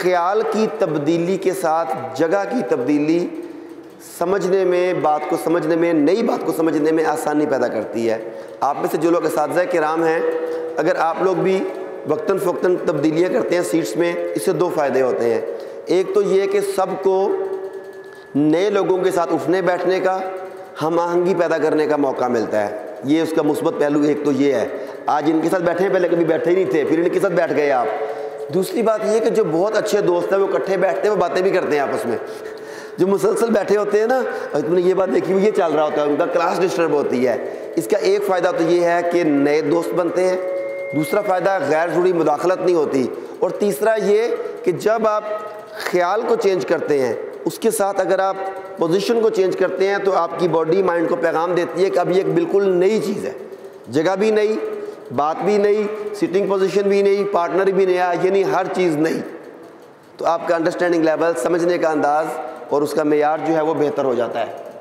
ख्याल की तब्दीली के साथ जगह की तब्दीली समझने में, बात को समझने में, नई बात को समझने में आसानी पैदा करती है। आप में से जो लोग असातिज़ा किराम हैं, अगर आप लोग भी वक्तन फ़वक्तन तब्दीलियाँ करते हैं सीट्स में, इससे दो फ़ायदे होते हैं। एक तो ये कि सबको नए लोगों के साथ उठने बैठने का, हम आहंगी पैदा करने का मौका मिलता है, ये उसका मुस्बत पहलू एक तो ये है। आज इनके साथ बैठे हैं, पहले कभी बैठे ही नहीं थे, फिर इनके साथ बैठ गए आप। दूसरी बात ये कि जो बहुत अच्छे दोस्त हैं वो इकट्ठे बैठते हैं, वो बातें भी करते हैं आपस में। जो मुसलसल बैठे होते हैं ना, तुमने ये बात देखी हुई, ये चल रहा होता है, उनका क्लास डिस्टर्ब होती है। इसका एक फ़ायदा तो ये है कि नए दोस्त बनते हैं, दूसरा फ़ायदा गैर ज़रूरी मुदाखलत नहीं होती, और तीसरा ये कि जब आप ख्याल को चेंज करते हैं, उसके साथ अगर आप पोजीशन को चेंज करते हैं, तो आपकी बॉडी माइंड को पैगाम देती है कि अब ये एक बिल्कुल नई चीज़ है, जगह भी नई, बात भी नई, सिटिंग पोजीशन भी नई, पार्टनर भी नया, यानी हर चीज़ नई। तो आपका अंडरस्टैंडिंग लेवल, समझने का अंदाज़ और उसका मेयार जो है वो बेहतर हो जाता है।